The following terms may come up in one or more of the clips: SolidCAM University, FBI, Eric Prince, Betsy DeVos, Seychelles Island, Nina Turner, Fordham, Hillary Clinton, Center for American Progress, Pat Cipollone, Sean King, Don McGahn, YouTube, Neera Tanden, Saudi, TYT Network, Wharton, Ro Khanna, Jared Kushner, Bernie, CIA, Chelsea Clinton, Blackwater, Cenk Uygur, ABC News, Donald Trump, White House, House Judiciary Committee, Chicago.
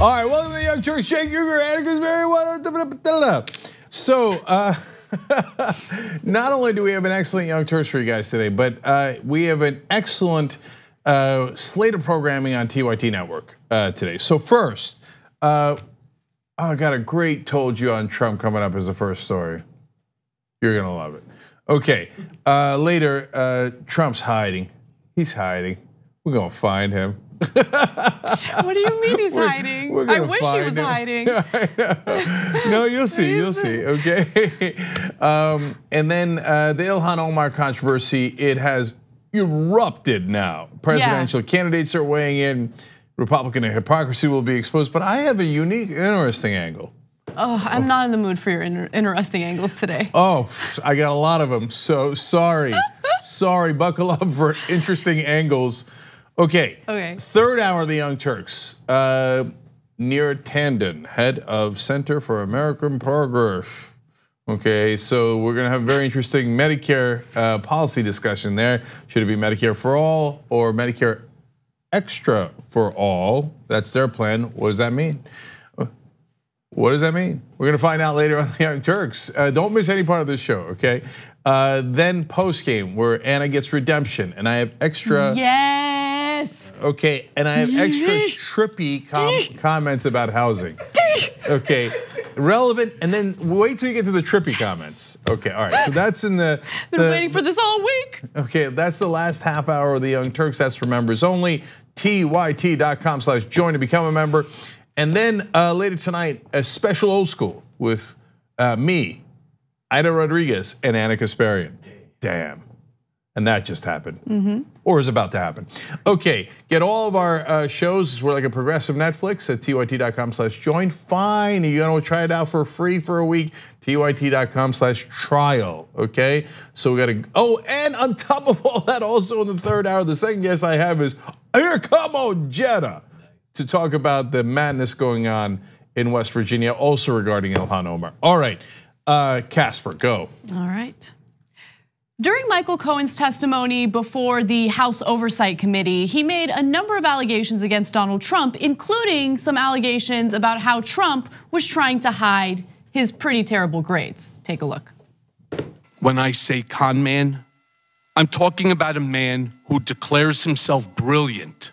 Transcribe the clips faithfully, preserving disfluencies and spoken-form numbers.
All right, welcome to the Young Turks, Cenk Uygur, Ana Kasparian. So, uh, not only do we have an excellent Young Turks for you guys today, but uh, we have an excellent uh, slate of programming on T Y T Network uh, today. So first, uh, I got a great told you on Trump coming up as the first story. You're gonna love it. Okay, uh, later, uh, Trump's hiding. He's hiding. We're gonna find him. What do you mean he's we're, hiding? We're I wish he was him. hiding. No, you'll see, you'll see, okay? Um, and then uh, the Ilhan Omar controversy, it has erupted now. Presidential yeah. candidates are weighing in. Republican hypocrisy will be exposed, but I have a unique, interesting angle. Oh, I'm not in the mood for your inter interesting angles today. Oh, I got a lot of them, so sorry. Sorry, buckle up for interesting angles. Okay. Okay. Third hour of the Young Turks. Uh, Neera Tanden, head of Center for American Progress. Okay, so we're gonna have a very interesting Medicare uh, policy discussion there. Should it be Medicare for all or Medicare extra for all? That's their plan. What does that mean? What does that mean? We're gonna find out later on the Young Turks. Uh, don't miss any part of this show, okay? Uh, then post game where Ana gets redemption, and I have extra. Yay! Okay, and I have extra trippy com comments about housing. Okay, relevant, and then wait till you get to the trippy yes. comments. Okay, all right, so that's in the- Been the, waiting for this all week. Okay, that's the last half hour of the Young Turks. That's for members only. T Y T dot com slash join to become a member. And then uh, later tonight, a special old school with uh, me, Ida Rodriguez, and Ana Kasparian. Damn. And that just happened, mm-hmm. or is about to happen. Okay, get all of our uh, shows. We're like a progressive Netflix at T Y T dot com slash join. Fine, you're gonna try it out for free for a week. T Y T dot com slash trial, okay? So we gotta, oh, and on top of all that, also in the third hour, the second guest I have is, here come on Jetta, to talk about the madness going on in West Virginia, also regarding Ilhan Omar. All right, uh, Casper, go. All right. During Michael Cohen's testimony before the House Oversight Committee, he made a number of allegations against Donald Trump, including some allegations about how Trump was trying to hide his pretty terrible grades. Take a look. When I say con man, I'm talking about a man who declares himself brilliant,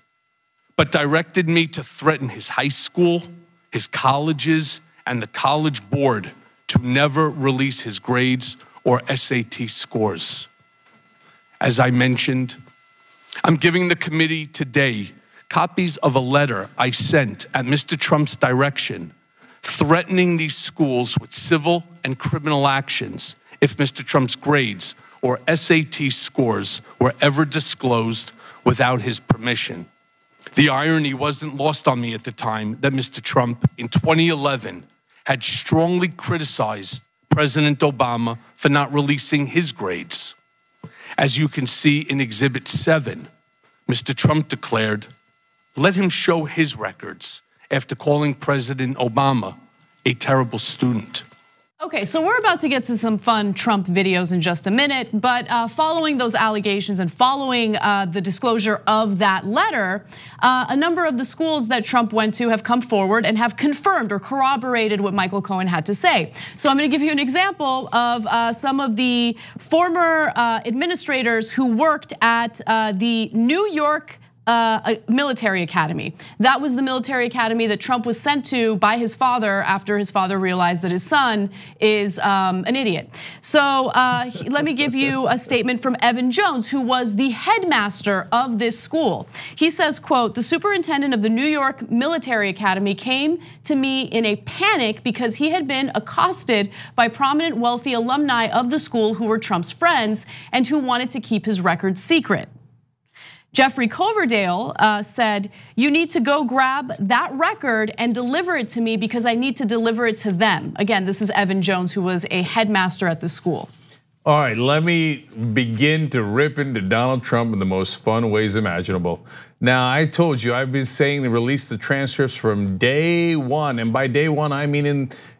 but directed me to threaten his high school, his colleges, and the College Board to never release his grades or S A T scores. As I mentioned, I'm giving the committee today copies of a letter I sent at Mister Trump's direction, threatening these schools with civil and criminal actions if Mister Trump's grades or S A T scores were ever disclosed without his permission. The irony wasn't lost on me at the time that Mister Trump in twenty eleven had strongly criticized President Obama for not releasing his grades. As you can see in Exhibit seven, Mister Trump declared, let him show his records after calling President Obama a terrible student. Okay, so we're about to get to some fun Trump videos in just a minute, but uh, following those allegations and following uh, the disclosure of that letter, uh, a number of the schools that Trump went to have come forward and have confirmed or corroborated what Michael Cohen had to say. So I'm gonna give you an example of uh, some of the former uh, administrators who worked at uh, the New York Uh, a military academy. That was the military academy that Trump was sent to by his father after his father realized that his son is um, an idiot. So uh, let me give you a statement from Evan Jones, who was the headmaster of this school. He says, quote, the superintendent of the New York Military Academy came to me in a panic because he had been accosted by prominent wealthy alumni of the school who were Trump's friends and who wanted to keep his record secret. Jeffrey Coverdale said, you need to go grab that record and deliver it to me because I need to deliver it to them. Again, this is Evan Jones, who was a headmaster at the school. All right, let me begin to rip into Donald Trump in the most fun ways imaginable. Now, I told you, I've been saying they released the transcripts from day one, and by day one, I mean in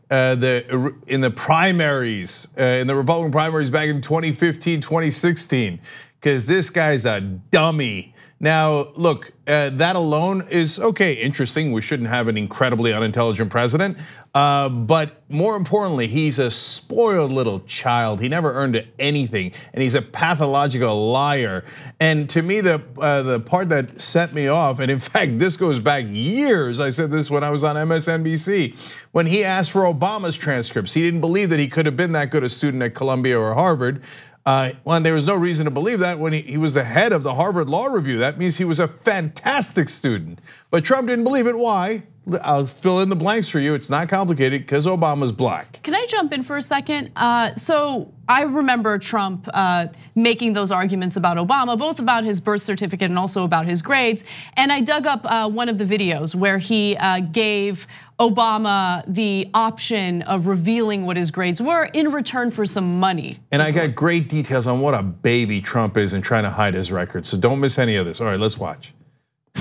uh, the in the primaries, uh, in the Republican primaries back in twenty fifteen, twenty sixteen. Because this guy's a dummy. Now, look, uh, that alone is okay, interesting. We shouldn't have an incredibly unintelligent president. Uh, but more importantly, he's a spoiled little child. He never earned anything, and he's a pathological liar. And to me, the uh, the part that set me off, and in fact, this goes back years. I said this when I was on M S N B C. When he asked for Obama's transcripts, he didn't believe that he could have been that good a student at Columbia or Harvard. Uh, well, and there was no reason to believe that when he, he was the head of the Harvard Law Review. That means he was a fantastic student. But Trump didn't believe it. Why? I'll fill in the blanks for you. It's not complicated because Obama's black. Can I jump in for a second? Uh, so I remember Trump uh, making those arguments about Obama, both about his birth certificate and also about his grades. And I dug up uh, one of the videos where he uh, gave Obama the option of revealing what his grades were in return for some money. And I got great details on what a baby Trump is in trying to hide his record. So don't miss any of this. All right, let's watch.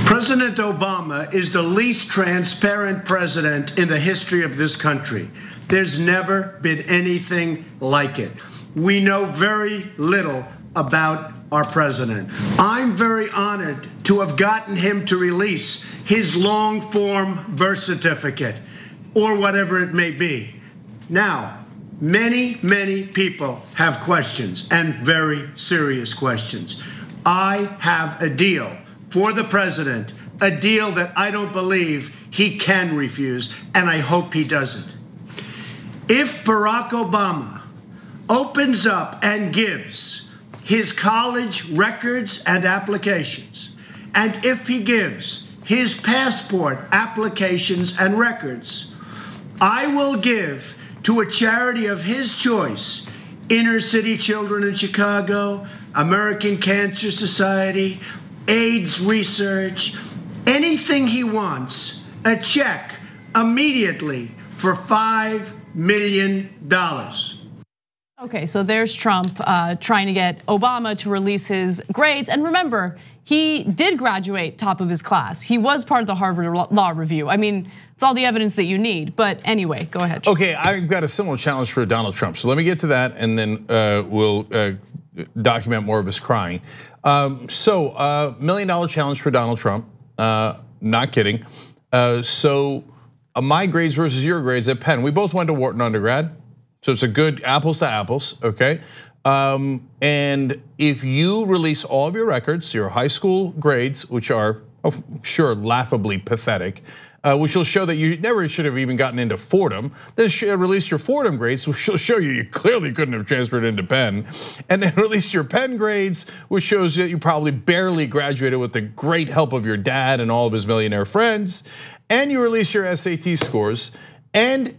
President Obama is the least transparent president in the history of this country. There's never been anything like it. We know very little about our president. I'm very honored to have gotten him to release his long form birth certificate or whatever it may be. Now, many, many people have questions, and very serious questions. I have a deal for the president, a deal that I don't believe he can refuse, and I hope he doesn't. If Barack Obama opens up and gives his college records and applications, and if he gives his passport applications and records, I will give to a charity of his choice, Inner City Children in Chicago, American Cancer Society, AIDS research, anything he wants, a check immediately for five million dollars. Okay, so there's Trump uh, trying to get Obama to release his grades. And remember, he did graduate top of his class. He was part of the Harvard Law Review. I mean, it's all the evidence that you need. But anyway, go ahead. Okay, I've got a similar challenge for Donald Trump. So let me get to that, and then uh, we'll uh, document more of his crying. Um, so uh, million dollar challenge for Donald Trump, uh, not kidding. Uh, so uh, my grades versus your grades at Penn. We both went to Wharton undergrad, so it's a good apples to apples, okay? Um, and if you release all of your records, your high school grades, which are oh, sure laughably pathetic, uh, which will show that you never should have even gotten into Fordham. Then release your Fordham grades, which will show you you clearly couldn't have transferred into Penn. And then release your Penn grades, which shows that you probably barely graduated with the great help of your dad and all of his millionaire friends. And you release your S A T scores, and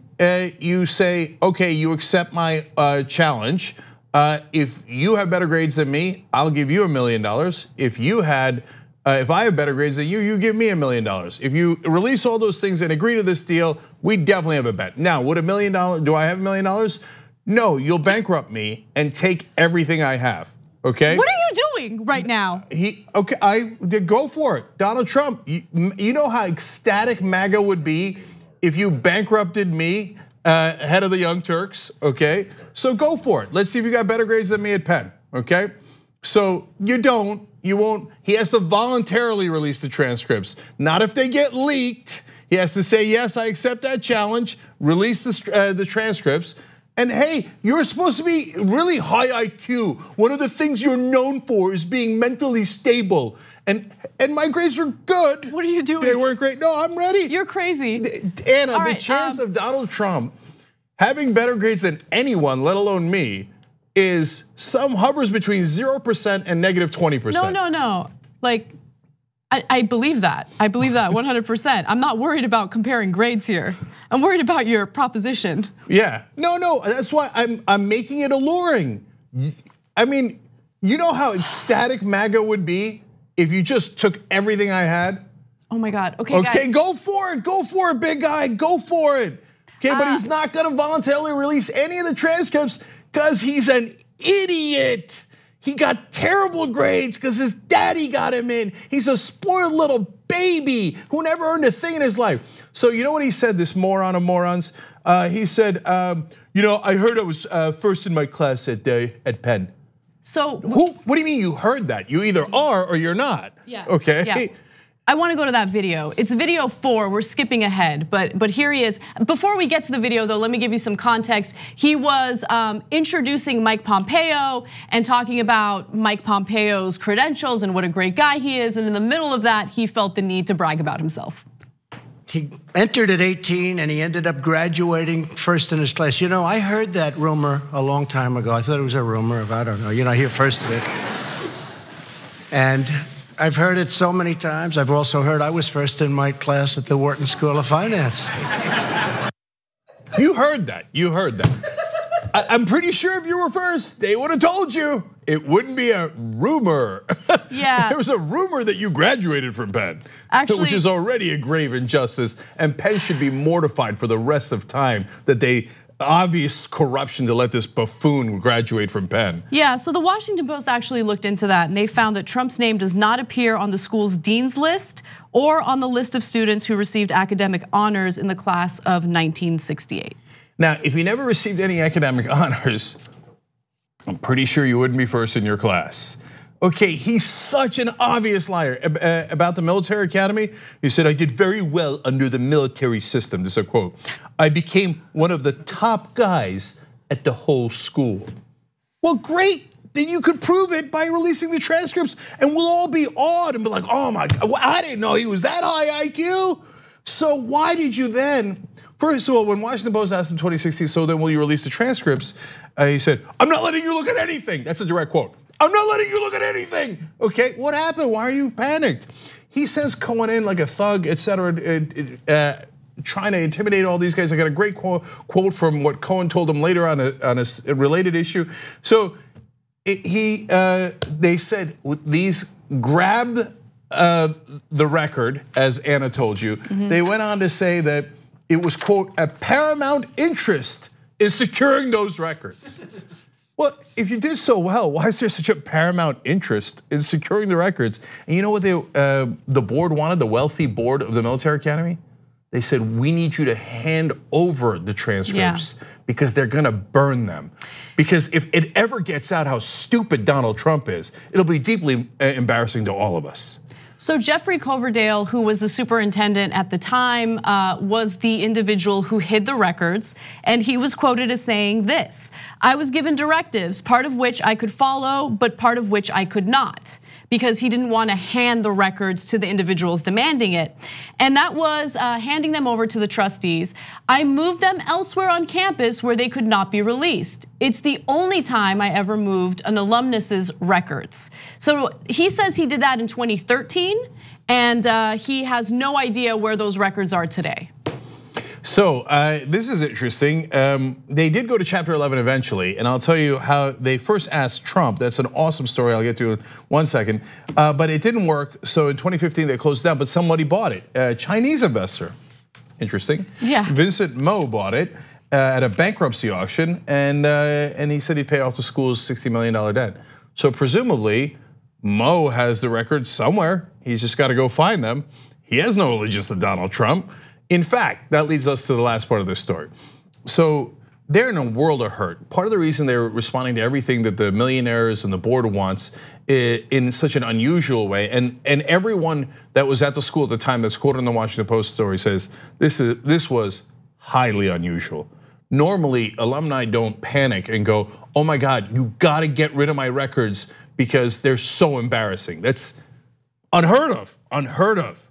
you say, okay, you accept my challenge. If you have better grades than me, I'll give you a million dollars. If you had Uh, if I have better grades than you, you give me a million dollars. If you release all those things and agree to this deal, we definitely have a bet. Now, would a million dollars, do I have a million dollars? No, you'll bankrupt me and take everything I have, okay? What are you doing right now? He, okay, I, go for it. Donald Trump, you, you know how ecstatic MAGA would be if you bankrupted me, uh, head of the Young Turks, okay? So go for it. Let's see if you got better grades than me at Penn, okay? So you don't. You won't, he has to voluntarily release the transcripts. Not if they get leaked. He has to say, yes, I accept that challenge, release the, uh, the transcripts. And hey, you're supposed to be really high I Q. One of the things you're known for is being mentally stable. And and my grades were good. What are you doing? They weren't great. No, I'm ready. You're crazy. Anna, All the right, chance um, of Donald Trump having better grades than anyone, let alone me, is some hovers between zero percent and negative twenty percent. No, no, no, like I, I believe that. I believe that one hundred percent. I'm not worried about comparing grades here. I'm worried about your proposition. Yeah, no, no, that's why I'm, I'm making it alluring. I mean, you know how ecstatic MAGA would be if you just took everything I had? Oh my God, okay, okay guys. Okay, go for it, go for it, big guy, go for it. Okay, uh, but he's not gonna voluntarily release any of the transcripts because he's an idiot. He got terrible grades because his daddy got him in. He's a spoiled little baby who never earned a thing in his life. So you know what he said, this moron of morons? Uh, he said, um, you know, I heard I was uh, first in my class at, uh, at Penn. So who, what do you mean you heard that? You either are or you're not. Yeah. Okay. Yeah. I want to go to that video. It's video four. We're skipping ahead, but but here he is. Before we get to the video, though, let me give you some context. He was um, introducing Mike Pompeo and talking about Mike Pompeo's credentials and what a great guy he is. And in the middle of that, he felt the need to brag about himself. He entered at eighteen and he ended up graduating first in his class. You know, I heard that rumor a long time ago. I thought it was a rumor of, I don't know, you know, I hear first of it. And I've heard it so many times. I've also heard I was first in my class at the Wharton School of Finance. You heard that, you heard that. I, I'm pretty sure if you were first, they would have told you. It wouldn't be a rumor. Yeah. There was a rumor that you graduated from Penn, actually, which is already a grave injustice. And Penn should be mortified for the rest of time that they obvious corruption to let this buffoon graduate from Penn. Yeah, so the Washington Post actually looked into that and they found that Trump's name does not appear on the school's dean's list or on the list of students who received academic honors in the class of nineteen sixty-eight. Now, if you never received any academic honors, I'm pretty sure you wouldn't be first in your class. Okay, he's such an obvious liar. About the military academy, he said, I did very well under the military system. This is a quote. I became one of the top guys at the whole school. Well, great, then you could prove it by releasing the transcripts and we'll all be awed and be like, oh my God, I didn't know he was that high I Q. So why did you then? First of all, when Washington Post asked him in twenty sixteen, so then will you release the transcripts? He said, I'm not letting you look at anything. That's a direct quote. I'm not letting you look at anything. Okay, what happened? Why are you panicked? He sends Cohen in like a thug, et cetera, trying to intimidate all these guys. I got a great quote from what Cohen told him later on a, on a related issue. So he, they said these grabbed the record, as Anna told you. Mm-hmm. They went on to say that it was, quote, a paramount interest in securing those records. Well, if you did so well, why is there such a paramount interest in securing the records? And you know what they, uh, the board wanted, the wealthy board of the military academy? They said, we need you to hand over the transcripts yeah. because they're gonna burn them. Because if it ever gets out how stupid Donald Trump is, it'll be deeply embarrassing to all of us. So Jeffrey Coverdale, who was the superintendent at the time, was the individual who hid the records. And he was quoted as saying this, I was given directives, part of which I could follow, but part of which I could not. Because he didn't want to hand the records to the individuals demanding it. And that was handing them over to the trustees. I moved them elsewhere on campus where they could not be released. It's the only time I ever moved an alumnus's records. So he says he did that in twenty thirteen, and he has no idea where those records are today. So uh, this is interesting. Um, they did go to chapter eleven eventually, and I'll tell you how they first asked Trump. That's an awesome story, I'll get to in one second. Uh, but it didn't work, so in twenty fifteen they closed down, but somebody bought it, a Chinese investor. Interesting. Yeah. Vincent Moe bought it uh, at a bankruptcy auction, and, uh, and he said he'd pay off the school's sixty million dollar debt. So presumably, Moe has the records somewhere. He's just gotta go find them. He has no allegiance to Donald Trump. In fact, that leads us to the last part of this story. So they're in a world of hurt. Part of the reason they're responding to everything that the millionaires and the board wants in such an unusual way, and and everyone that was at the school at the time that's quoted in the Washington Post story says this is this was highly unusual. Normally, alumni don't panic and go, "Oh my God, you got to get rid of my records because they're so embarrassing." That's unheard of, unheard of.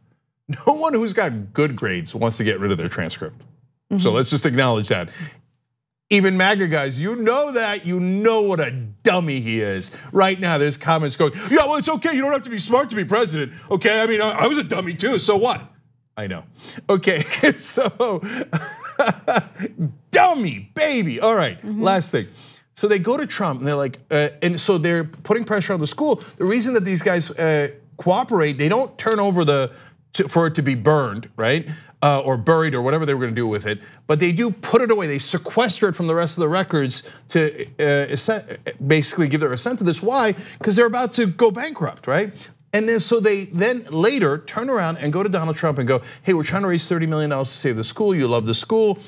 No one who's got good grades wants to get rid of their transcript. Mm-hmm. So let's just acknowledge that. Even MAGA guys, you know that, you know what a dummy he is. Right now there's comments going, yeah, well, it's okay, you don't have to be smart to be president. Okay, I mean, I was a dummy too, so what? I know. Okay, so dummy, baby. All right, mm-hmm. Last thing. So they go to Trump and they're like, uh, and so they're putting pressure on the school. The reason that these guys uh, cooperate, they don't turn over the, To, for it to be burned, right? Uh, or buried or whatever they were gonna do with it. But they do put it away, they sequester it from the rest of the records to uh, basically give their assent to this. Why? Because they're about to go bankrupt, right? And then so they then later turn around and go to Donald Trump and go, hey, we're trying to raise thirty million dollars to save the school, you love the school.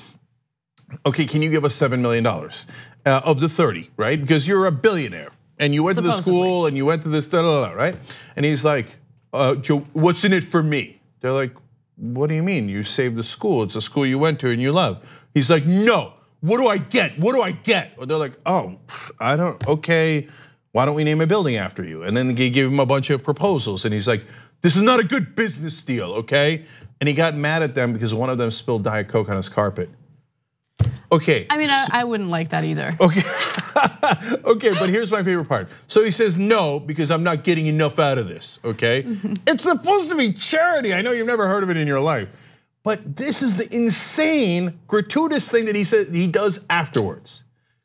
Okay, can you give us seven million dollars uh, of the thirty, right? Because you're a billionaire. and you went supposedly. to the school and you went to this, da, da, da, right? And he's like, uh, what's in it for me? They're like, what do you mean? You saved the school. It's a school you went to and you love. He's like, no, what do I get? What do I get? Or they're like, oh, I don't, okay. Why don't we name a building after you? And then they gave him a bunch of proposals and he's like, this is not a good business deal, okay? And he got mad at them because one of them spilled Diet Coke on his carpet. Okay. I mean, I, I wouldn't like that either. Okay. Okay, but here's my favorite part. So he says no because I'm not getting enough out of this, okay? Mm-hmm. It's supposed to be charity. I know you've never heard of it in your life, but this is the insane, gratuitous thing that he said he does afterwards.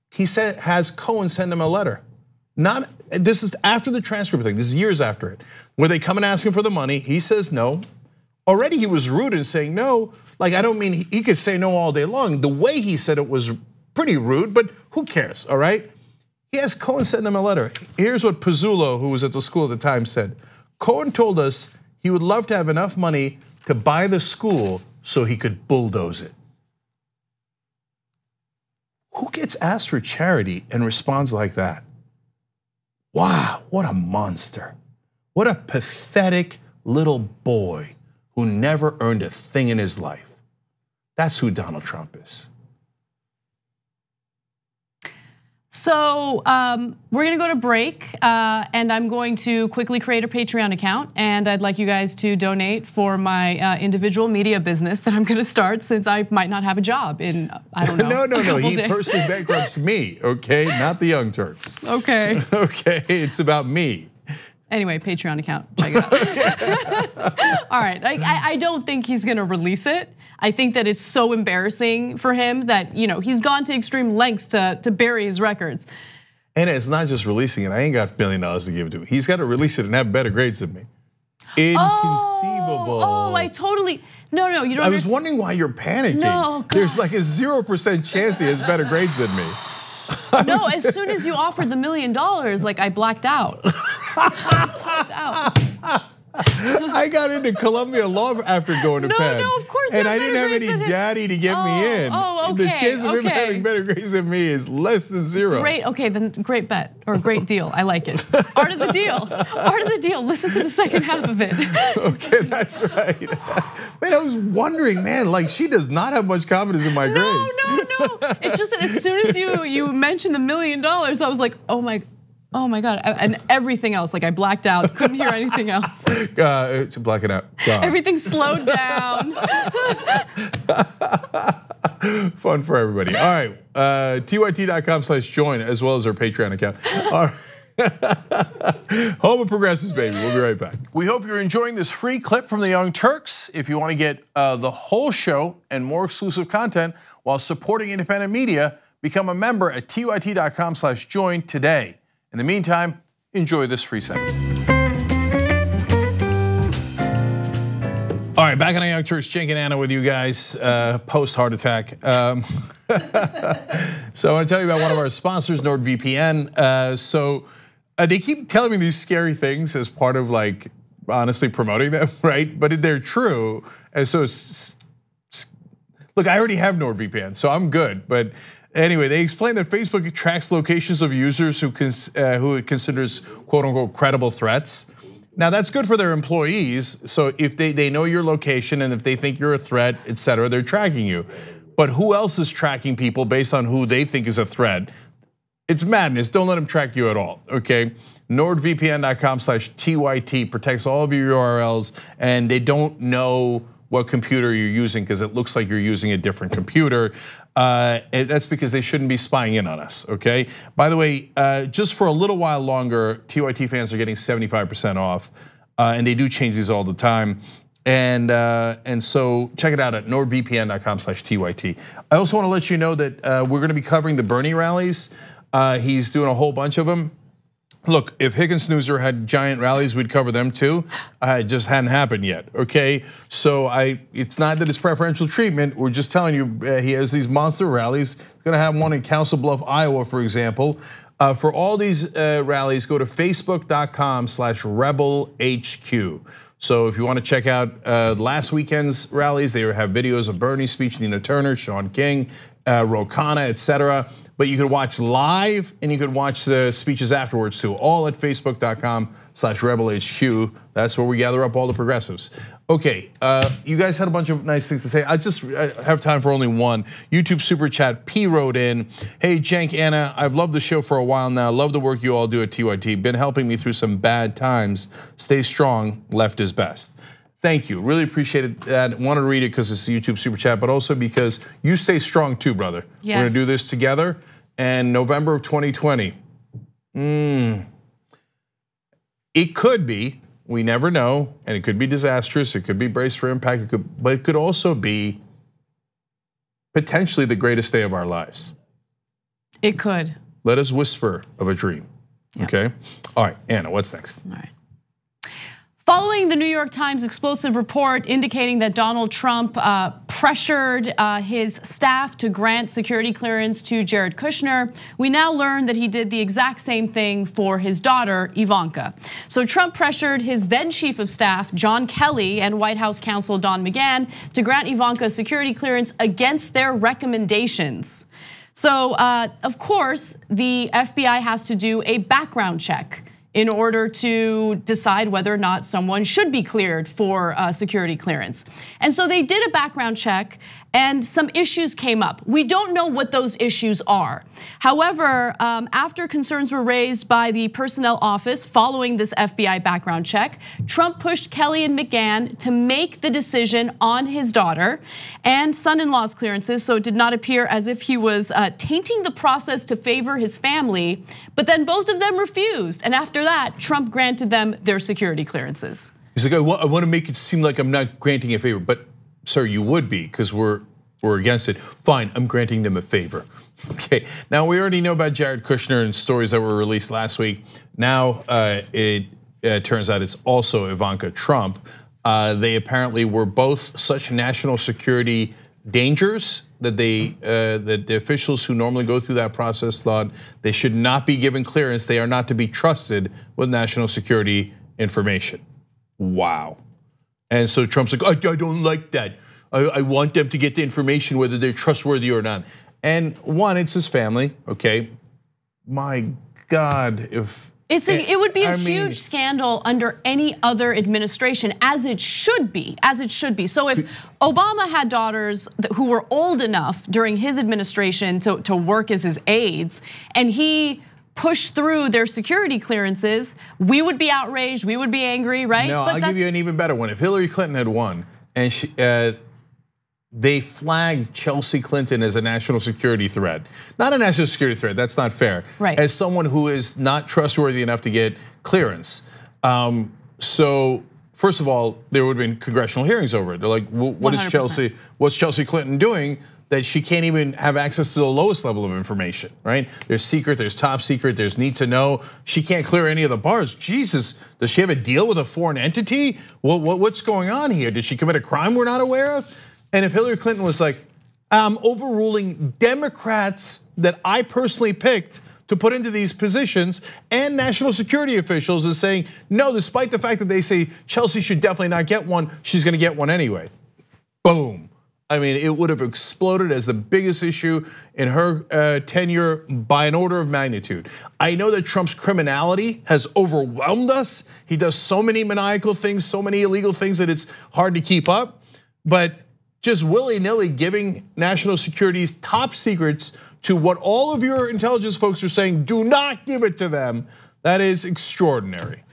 He said has Cohen send him a letter. Not this is after the transcript thing. This is years after it, where they come and ask him for the money. He says no. Already he was rude in saying no. Like, I don't mean he could say no all day long. The way he said it was pretty rude, but who cares, all right? He has Cohen send him a letter. Here's what Pizzullo, who was at the school at the time, said. Cohen told us he would love to have enough money to buy the school so he could bulldoze it. Who gets asked for charity and responds like that? Wow, what a monster. What a pathetic little boy who never earned a thing in his life. That's who Donald Trump is. So um, we're gonna go to break uh, and I'm going to quickly create a Patreon account and I'd like you guys to donate for my uh, individual media business that I'm gonna start since I might not have a job in, I don't know, No, no, no, he days. personally bankrupts me, okay? Not the Young Turks. Okay. Okay, it's about me. Anyway, Patreon account, check it out. All right, I, I don't think he's gonna release it. I think that it's so embarrassing for him that, you know, he's gone to extreme lengths to, to bury his records. And it's not just releasing it, I ain't got a billion dollars to give it to him. He's gotta release it and have better grades than me. Inconceivable. Oh, oh I totally, no, no, you don't I understand. was wondering why you're panicking. No, God. There's like a zero percent chance he has better grades than me. No, as soon as you offered the million dollars, like I blacked out. I blacked out. I got into Columbia Law after going to no, Penn. No, no, of course. And I didn't have any daddy to get oh, me in. Oh, okay. The chance of okay. him having better grades than me is less than zero. Great, okay, then great bet or great deal. I like it. Art of the deal. Art of the deal. Listen to the second half of it. Okay, that's right. Man, I was wondering, man, like she does not have much confidence in my no, grades. No, no, no. It's just that as soon as you you mentioned the million dollars, I was like, oh my. Oh my God, and everything else, like I blacked out, couldn't hear anything else. Uh, to black it out. God. Everything slowed down. Fun for everybody. All right, uh, T Y T dot com slash join as well as our Patreon account. All right. Home of Progressives, baby, we'll be right back. We hope you're enjoying this free clip from the Young Turks. If you wanna get uh, the whole show and more exclusive content while supporting independent media, become a member at T Y T dot com slash join today. In the meantime, enjoy this free segment. All right, back on the Young Turks, Cenk and Ana with you guys, uh, post heart attack. Um, so I wanna tell you about one of our sponsors, NordVPN. Uh, so uh, they keep telling me these scary things as part of like, honestly promoting them, right? But they're true. And so, it's, it's, look, I already have NordVPN, so I'm good, but anyway, they explain that Facebook tracks locations of users who cons uh, who it considers quote unquote credible threats. Now that's good for their employees. So if they, they know your location and if they think you're a threat, et cetera, they're tracking you. But who else is tracking people based on who they think is a threat? It's madness, don't let them track you at all, okay? Nord V P N dot com slash T Y T protects all of your U R Ls and they don't know what computer you're using because it looks like you're using a different computer. Uh, and that's because they shouldn't be spying in on us, okay? By the way, uh, just for a little while longer, T Y T fans are getting seventy-five percent off, uh, and they do change these all the time. And uh, and so check it out at Nord V P N dot com slash T Y T. I also wanna let you know that uh, we're gonna be covering the Bernie rallies. Uh, he's doing a whole bunch of them. Look, if Hick and Snoozer had giant rallies, we'd cover them too. It just hadn't happened yet, okay? So I, it's not that it's preferential treatment. We're just telling you he has these monster rallies. He's gonna have one in Council Bluff, Iowa, for example. For all these rallies, go to Facebook dot com slash Rebel H Q. So if you wanna check out last weekend's rallies, they have videos of Bernie's speech, Nina Turner, Sean King, Ro Khanna, et cetera. but you could watch live and you could watch the speeches afterwards too, all at facebook dot com slash rebel H Q. That's where we gather up all the progressives. Okay, uh, you guys had a bunch of nice things to say. I just I have time for only one. YouTube Super Chat P wrote in, hey, Cenk, Ana, I've loved the show for a while now. Love the work you all do at T Y T. Been helping me through some bad times. Stay strong, left is best. Thank you, really appreciated that. Wanted to read it because it's a YouTube Super Chat, but also because you stay strong too, brother. Yes. We're gonna do this together. And November of twenty twenty, mm, it could be, we never know, and it could be disastrous, it could be brace for impact, it could, but it could also be potentially the greatest day of our lives. It could. Let us whisper of a dream, yep. Okay? All right, Ana, what's next? All right. Following the New York Times explosive report indicating that Donald Trump uh, pressured uh, his staff to grant security clearance to Jared Kushner, we now learn that he did the exact same thing for his daughter, Ivanka. So Trump pressured his then chief of staff, John Kelly, and White House counsel Don McGahn to grant Ivanka security clearance against their recommendations. So uh, of course, the F B I has to do a background check in order to decide whether or not someone should be cleared for security clearance. And so they did a background check and some issues came up. We don't know what those issues are. However, after concerns were raised by the personnel office following this F B I background check, Trump pushed Kelly and McGahn to make the decision on his daughter and son-in-law's clearances, so it did not appear as if he was tainting the process to favor his family, but then both of them refused. And after that, Trump granted them their security clearances. He's like, I wanna make it seem like I'm not granting a favor, but sir, you would be, because we're we're against it. Fine, I'm granting them a favor. Okay, now we already know about Jared Kushner and stories that were released last week. Now uh, it uh, turns out it's also Ivanka Trump. Uh, they apparently were both such national security dangers that they uh, that the officials who normally go through that process thought they should not be given clearance. They are not to be trusted with national security information. Wow. And so Trump's like, I, I don't like that. I, I want them to get the information whether they're trustworthy or not. And one, it's his family, okay? My God, if- it's a, it, it would be I a mean, huge scandal under any other administration, as it should be, as it should be. So if Obama had daughters who were old enough during his administration to, to work as his aides, and he push through their security clearances, we would be outraged, we would be angry, right? No, but I'll give you an even better one. If Hillary Clinton had won and she, uh, they flagged Chelsea Clinton as a national security threat. Not a national security threat, that's not fair. Right. As someone who is not trustworthy enough to get clearance. Um, so first of all, there would have been congressional hearings over it. They're like, what is Chelsea, what's Chelsea Clinton doing? That she can't even have access to the lowest level of information, right? There's secret, there's top secret, there's need to know. She can't clear any of the bars. Jesus, does she have a deal with a foreign entity? Well, what's going on here? Did she commit a crime we're not aware of? And if Hillary Clinton was like, I'm overruling Democrats that I personally picked to put into these positions, and national security officials is saying, no, despite the fact that they say Chelsea should definitely not get one, she's gonna get one anyway. Boom. I mean, it would have exploded as the biggest issue in her tenure by an order of magnitude. I know that Trump's criminality has overwhelmed us. He does so many maniacal things, so many illegal things that it's hard to keep up. But just willy-nilly giving national security's top secrets to what all of your intelligence folks are saying, do not give it to them, that is extraordinary.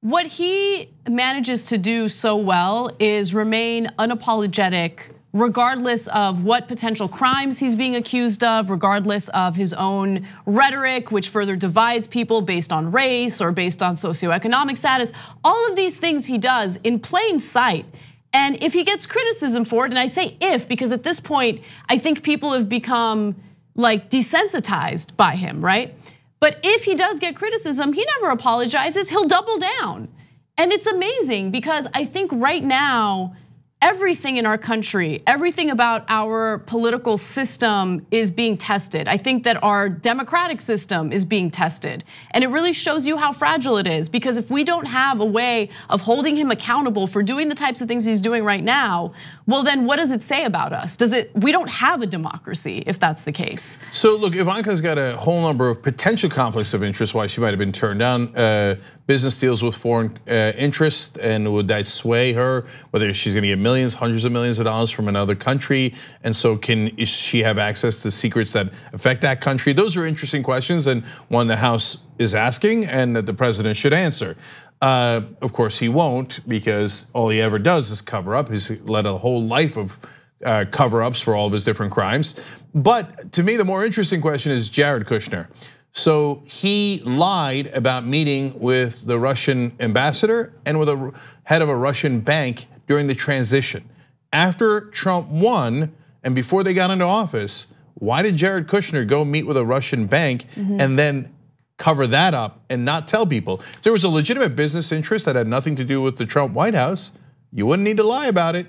What he manages to do so well is remain unapologetic regardless of what potential crimes he's being accused of, regardless of his own rhetoric, which further divides people based on race or based on socioeconomic status. All of these things he does in plain sight. And if he gets criticism for it, and I say if, because at this point, I think people have become like desensitized by him, right? But if he does get criticism, he never apologizes, he'll double down. And it's amazing because I think right now, everything in our country, everything about our political system is being tested. I think that our democratic system is being tested. And it really shows you how fragile it is, because if we don't have a way of holding him accountable for doing the types of things he's doing right now, well then what does it say about us? Does it, we don't have a democracy if that's the case. So look, Ivanka's got a whole number of potential conflicts of interest why she might have been turned down. Uh, business deals with foreign uh, interests, and would that sway her? Whether she's gonna get millions, hundreds of millions of dollars from another country, and so can she have access to secrets that affect that country? Those are interesting questions, and one the House is asking and that the president should answer. Uh, of course he won't, because all he ever does is cover up. He's led a whole life of uh, cover ups for all of his different crimes. But to me, the more interesting question is Jared Kushner. So he lied about meeting with the Russian ambassador and with the head of a Russian bank during the transition. After Trump won and before they got into office, why did Jared Kushner go meet with a Russian bank mm-hmm. and then cover that up and not tell people? If there was a legitimate business interest that had nothing to do with the Trump White House, you wouldn't need to lie about it.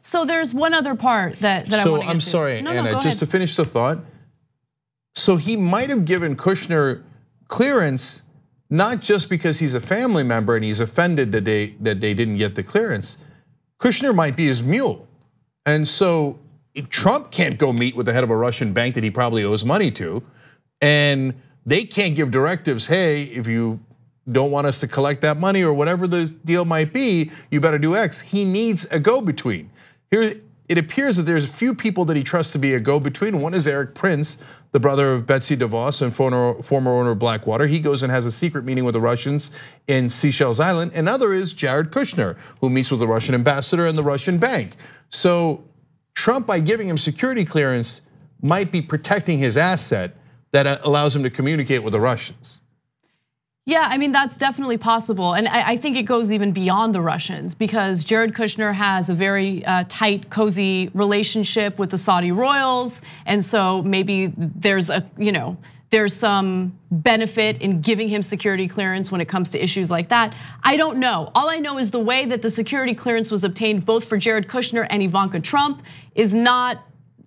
So there's one other part that, that so I want to get I'm sorry, to. No, Ana, no, just ahead. to finish the thought. So he might have given Kushner clearance, not just because he's a family member and he's offended that they that they didn't get the clearance. Kushner might be his mule. And so Trump can't go meet with the head of a Russian bank that he probably owes money to. And they can't give directives, hey, if you don't want us to collect that money or whatever the deal might be, you better do X. He needs a go-between. Here, it appears that there's a few people that he trusts to be a go-between. One is Eric Prince, the brother of Betsy DeVos and former owner of Blackwater. He goes and has a secret meeting with the Russians in Seychelles Island. Another is Jared Kushner, who meets with the Russian ambassador and the Russian bank. So Trump, by giving him security clearance, might be protecting his asset that allows him to communicate with the Russians. Yeah, I mean, that's definitely possible. And I think it goes even beyond the Russians, because Jared Kushner has a very tight, cozy relationship with the Saudi royals. And so maybe there's a, you know, there's some benefit in giving him security clearance when it comes to issues like that. I don't know. All I know is the way that the security clearance was obtained both for Jared Kushner and Ivanka Trump is not,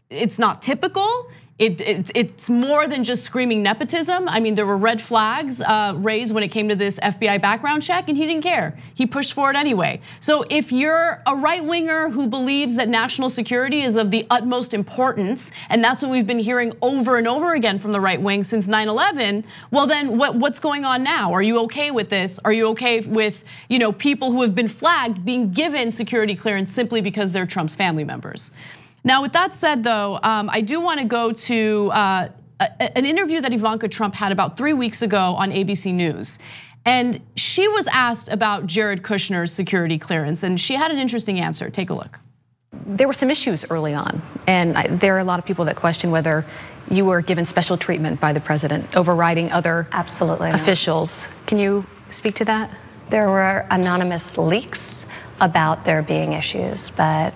it's not typical. It, it, it's more than just screaming nepotism. I mean, there were red flags uh, raised when it came to this F B I background check, and he didn't care. He pushed for it anyway. So if you're a right winger who believes that national security is of the utmost importance, and that's what we've been hearing over and over again from the right wing since nine eleven, well then what, what's going on now? Are you okay with this? Are you okay with, you know, people who have been flagged being given security clearance simply because they're Trump's family members? Now, with that said though, um, I do wanna go to uh, a, an interview that Ivanka Trump had about three weeks ago on A B C News. And she was asked about Jared Kushner's security clearance, and she had an interesting answer. Take a look. There were some issues early on, and I, there are a lot of people that question whether you were given special treatment by the president, overriding other Absolutely officials. Not. Can you speak to that? There were anonymous leaks about there being issues, but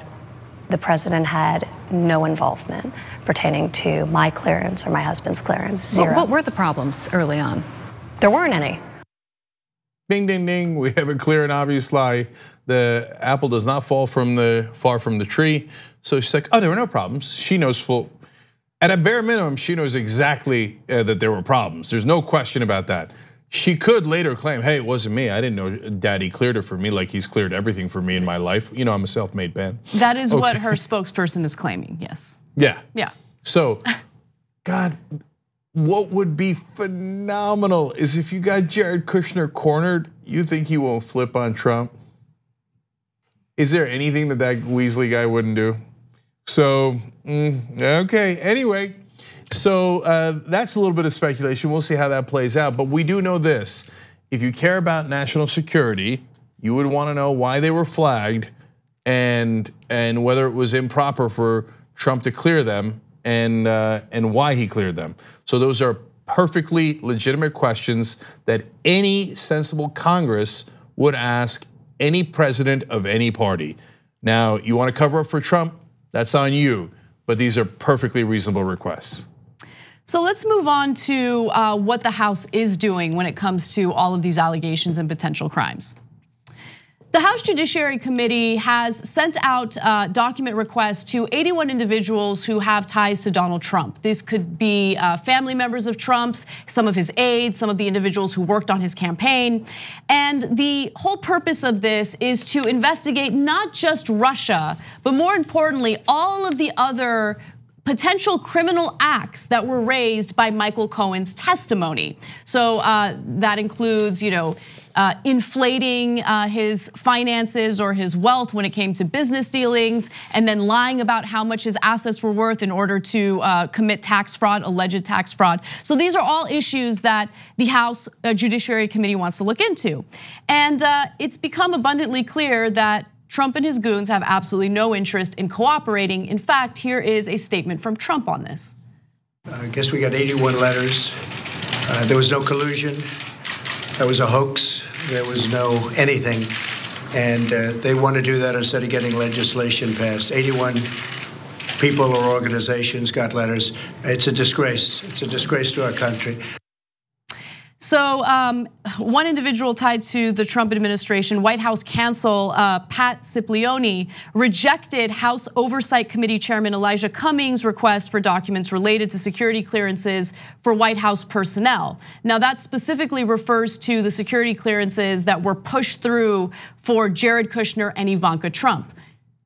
the president had no involvement pertaining to my clearance or my husband's clearance. Zero. What were the problems early on? There weren't any. Ding, ding, ding. We have a clear and obvious lie. The apple does not fall from the far from the tree. So she's like, oh, there were no problems. She knows full. At a bare minimum, she knows exactly that there were problems. There's no question about that. She could later claim, hey, it wasn't me. I didn't know daddy cleared it for me like he's cleared everything for me in my life. You know, I'm a self-made man. That is okay. What her spokesperson is claiming, yes. Yeah. Yeah. So, God, what would be phenomenal is if you got Jared Kushner cornered, you think he won't flip on Trump? Is there anything that that Weasley guy wouldn't do? So, okay, anyway. So uh, that's a little bit of speculation. We'll see how that plays out. But we do know this. If you care about national security, you would want to know why they were flagged and and whether it was improper for Trump to clear them and uh, and why he cleared them. So those are perfectly legitimate questions that any sensible Congress would ask any president of any party. Now, you want to cover up for Trump? That's on you. But these are perfectly reasonable requests. So let's move on to what the House is doing when it comes to all of these allegations and potential crimes. The House Judiciary Committee has sent out uh, document requests to eighty-one individuals who have ties to Donald Trump. This could be uh, family members of Trump's, some of his aides, some of the individuals who worked on his campaign. And the whole purpose of this is to investigate not just Russia, but more importantly, all of the other potential criminal acts that were raised by Michael Cohen's testimony. So uh, that includes, you know, uh, inflating uh, his finances or his wealth when it came to business dealings, and then lying about how much his assets were worth in order to uh, commit tax fraud, alleged tax fraud. So these are all issues that the House Judiciary Committee wants to look into. And uh, it's become abundantly clear that Trump and his goons have absolutely no interest in cooperating. In fact, here is a statement from Trump on this. I guess we got eighty-one letters. Uh, there was no collusion. There was a hoax. There was no anything. And uh, they want to do that instead of getting legislation passed. eighty-one people or organizations got letters. It's a disgrace. It's a disgrace to our country. So um, one individual tied to the Trump administration, White House counsel uh, Pat Cipollone, rejected House Oversight Committee Chairman Elijah Cummings' request for documents related to security clearances for White House personnel. Now that specifically refers to the security clearances that were pushed through for Jared Kushner and Ivanka Trump.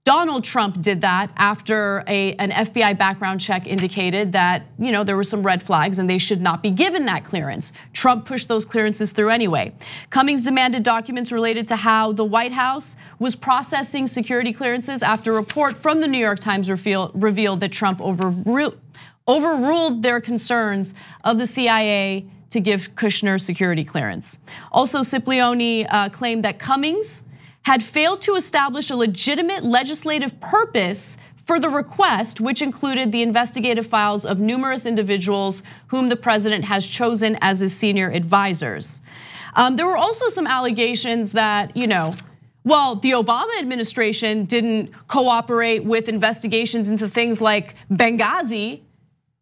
Donald Trump did that after a, an F B I background check indicated that, you know, there were some red flags and they should not be given that clearance. Trump pushed those clearances through anyway. Cummings demanded documents related to how the White House was processing security clearances after a report from the New York Times reveal, revealed that Trump overruled, overruled their concerns of the C I A to give Kushner security clearance. Also, Cipollone uh, claimed that Cummings had failed to establish a legitimate legislative purpose for the request, which included the investigative files of numerous individuals whom the president has chosen as his senior advisors. Um, there were also some allegations that, you know, well, the Obama administration didn't cooperate with investigations into things like Benghazi,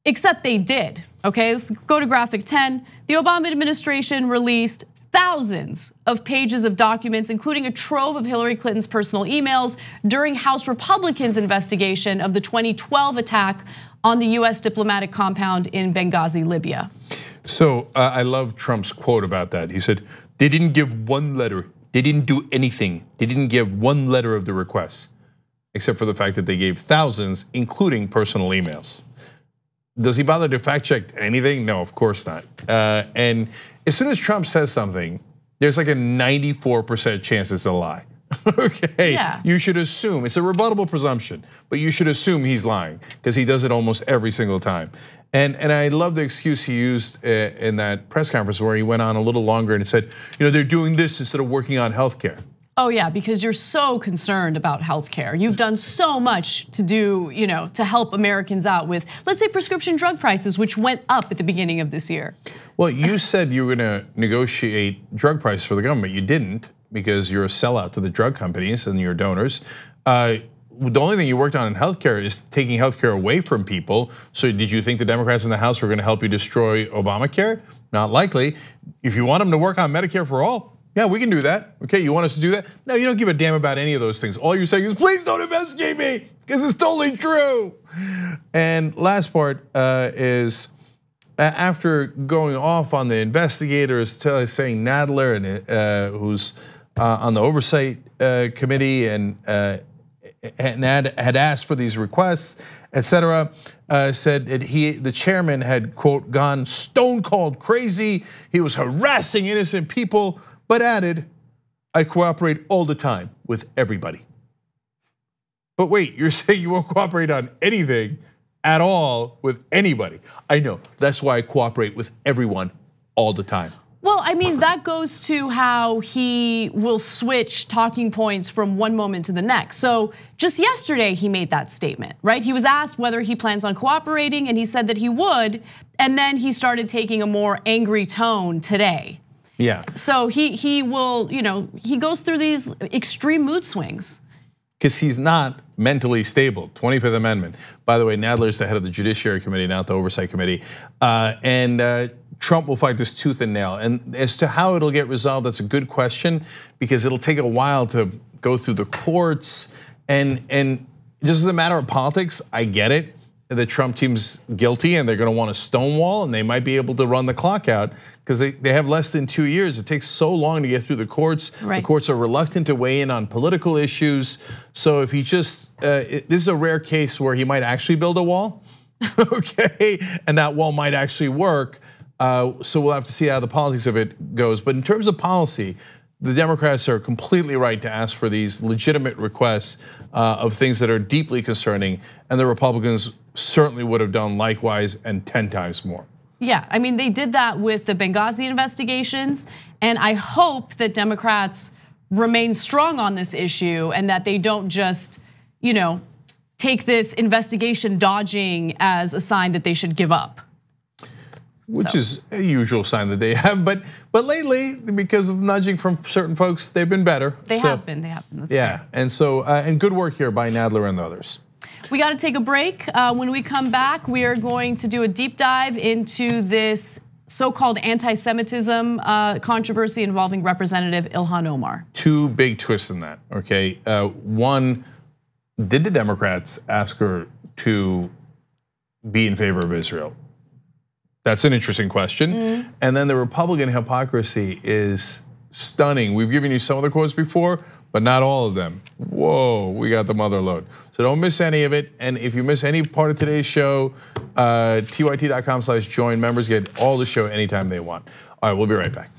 except they did. Okay, let's go to graphic ten. The Obama administration released thousands of pages of documents, including a trove of Hillary Clinton's personal emails during House Republicans' investigation of the twenty twelve attack on the U S diplomatic compound in Benghazi, Libya. So uh, I love Trump's quote about that. He said, they didn't give one letter. They didn't do anything. They didn't give one letter of the request, except for the fact that they gave thousands, including personal emails. Does he bother to fact check anything? No, of course not. Uh, and as soon as Trump says something, there's like a ninety-four percent chance it's a lie. Okay, yeah. You should assume, it's a rebuttable presumption, but you should assume he's lying because he does it almost every single time. And, and I love the excuse he used in that press conference where he went on a little longer and said, you know, they're doing this instead of working on healthcare. Oh yeah, because you're so concerned about healthcare. You've done so much to do, you know, to help Americans out with, let's say, prescription drug prices, which went up at the beginning of this year. Well, you said you were gonna negotiate drug prices for the government. You didn't, because you're a sellout to the drug companies and your donors. Uh, the only thing you worked on in healthcare is taking healthcare away from people. So did you think the Democrats in the House were gonna help you destroy Obamacare? Not likely. If you want them to work on Medicare for all, yeah, we can do that. Okay, you want us to do that? No, you don't give a damn about any of those things. All you're saying is, please don't investigate me, because it's totally true. And last part uh, is, after going off on the investigators, saying Nadler, and uh, who's uh, on the Oversight uh, Committee, and, uh, and had, had asked for these requests, et cetera, uh, said that he, the chairman, had, quote, gone stone cold crazy. He was harassing innocent people, but added, I cooperate all the time with everybody. But wait, you're saying you won't cooperate on anything at all with anybody. I know, that's why I cooperate with everyone all the time. Well, I mean, that goes to how he will switch talking points from one moment to the next. So just yesterday he made that statement, right? He was asked whether he plans on cooperating and he said that he would, and then he started taking a more angry tone today. Yeah. So he he will, you know, he goes through these extreme mood swings. Because he's not mentally stable, twenty-fifth Amendment. By the way, Nadler's the head of the Judiciary Committee, not the Oversight Committee. Uh, and uh, Trump will fight this tooth and nail. And as to how it'll get resolved, that's a good question, because it'll take a while to go through the courts. And, and just as a matter of politics, I get it. The Trump team's guilty and they're gonna want to stonewall, and they might be able to run the clock out because they, they have less than two years. It takes so long to get through the courts. Right. The courts are reluctant to weigh in on political issues. So if he just, uh, it, this is a rare case where he might actually build a wall, okay? And that wall might actually work. Uh, so we'll have to see how the politics of it goes. But in terms of policy, the Democrats are completely right to ask for these legitimate requests uh, of things that are deeply concerning, and the Republicans certainly would have done likewise and ten times more. Yeah, I mean, they did that with the Benghazi investigations, and I hope that Democrats remain strong on this issue and that they don't just, you know, take this investigation dodging as a sign that they should give up. Which so. is a usual sign that they have, but but lately, because of nudging from certain folks, they've been better. They so, have been, they have been. That's yeah, fair. and so uh, and good work here by Nadler and the others. We got to take a break. Uh, when we come back, we are going to do a deep dive into this so-called anti-Semitism uh, controversy involving Representative Ilhan Omar. Two big twists in that. Okay, uh, one, did the Democrats ask her to be in favor of Israel? That's an interesting question. Mm. And then the Republican hypocrisy is stunning. We've given you some of the quotes before, but not all of them. Whoa, we got the mother load. So don't miss any of it. And if you miss any part of today's show, T Y T dot com slash join. Members get all the show anytime they want. All right, we'll be right back.